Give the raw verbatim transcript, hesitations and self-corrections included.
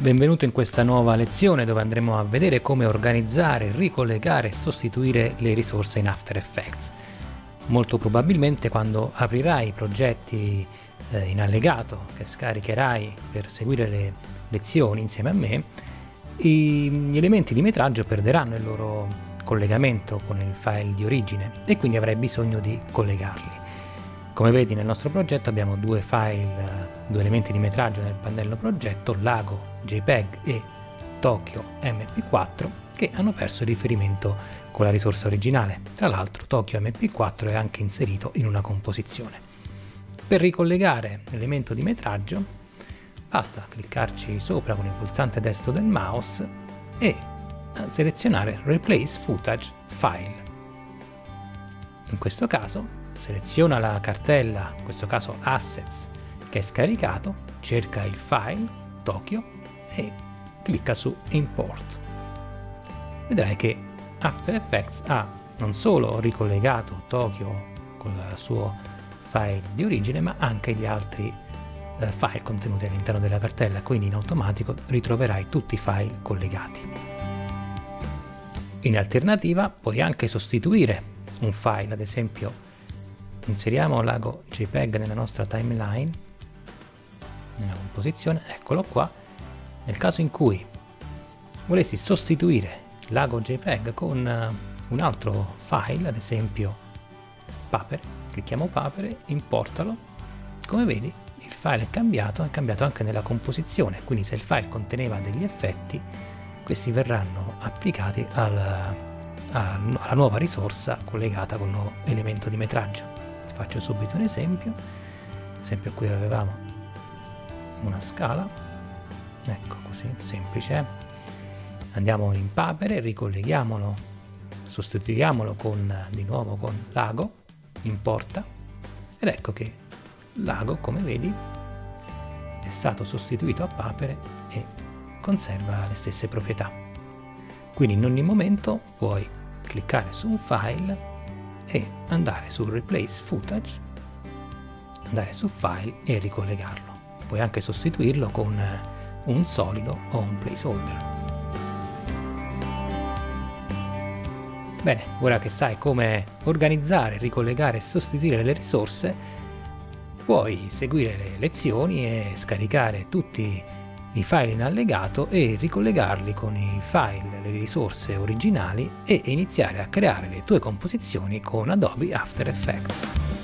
Benvenuto in questa nuova lezione dove andremo a vedere come organizzare, ricollegare e sostituire le risorse in After Effects. Molto probabilmente quando aprirai i progetti eh, in allegato che scaricherai per seguire le lezioni insieme a me, i, gli elementi di metraggio perderanno il loro collegamento con il file di origine e quindi avrai bisogno di collegarli. Come vedi nel nostro progetto abbiamo due file, due elementi di metraggio nel pannello progetto, Lago JPEG e Tokyo M P quattro, che hanno perso il riferimento con la risorsa originale. Tra l'altro Tokyo M P quattro è anche inserito in una composizione. Per ricollegare l'elemento di metraggio basta cliccarci sopra con il pulsante destro del mouse e selezionare Replace Footage File. In questo caso seleziona la cartella, in questo caso Assets, che è scaricato, cerca il file Tokyo e clicca su Import. Vedrai che After Effects ha non solo ricollegato Tokyo con il suo file di origine, ma anche gli altri eh, file contenuti all'interno della cartella, quindi in automatico ritroverai tutti i file collegati. In alternativa puoi anche sostituire un file, ad esempio inseriamo Lago JPEG nella nostra timeline, nella composizione, eccolo qua. Nel caso in cui volessi sostituire Lago JPEG con un altro file, ad esempio Papere, clicchiamo Papere, importalo, come vedi il file è cambiato, è cambiato anche nella composizione, quindi se il file conteneva degli effetti, questi verranno applicati al, alla nuova risorsa collegata con il nuovo elemento di metraggio. Faccio subito un esempio, ad esempio qui avevamo una scala, ecco così, semplice, eh? Andiamo in Papere, ricolleghiamolo, sostituiamolo con, di nuovo con Lago, importa, ed ecco che Lago, come vedi, è stato sostituito a Papere e conserva le stesse proprietà. Quindi in ogni momento puoi cliccare su un file e andare su Replace Footage, andare su File e ricollegarlo. Puoi anche sostituirlo con un solido o un placeholder. Bene, ora che sai come organizzare, ricollegare e sostituire le risorse, puoi seguire le lezioni e scaricare tutti i file in allegato e ricollegarli con i file, le risorse originali e iniziare a creare le tue composizioni con Adobe After Effects.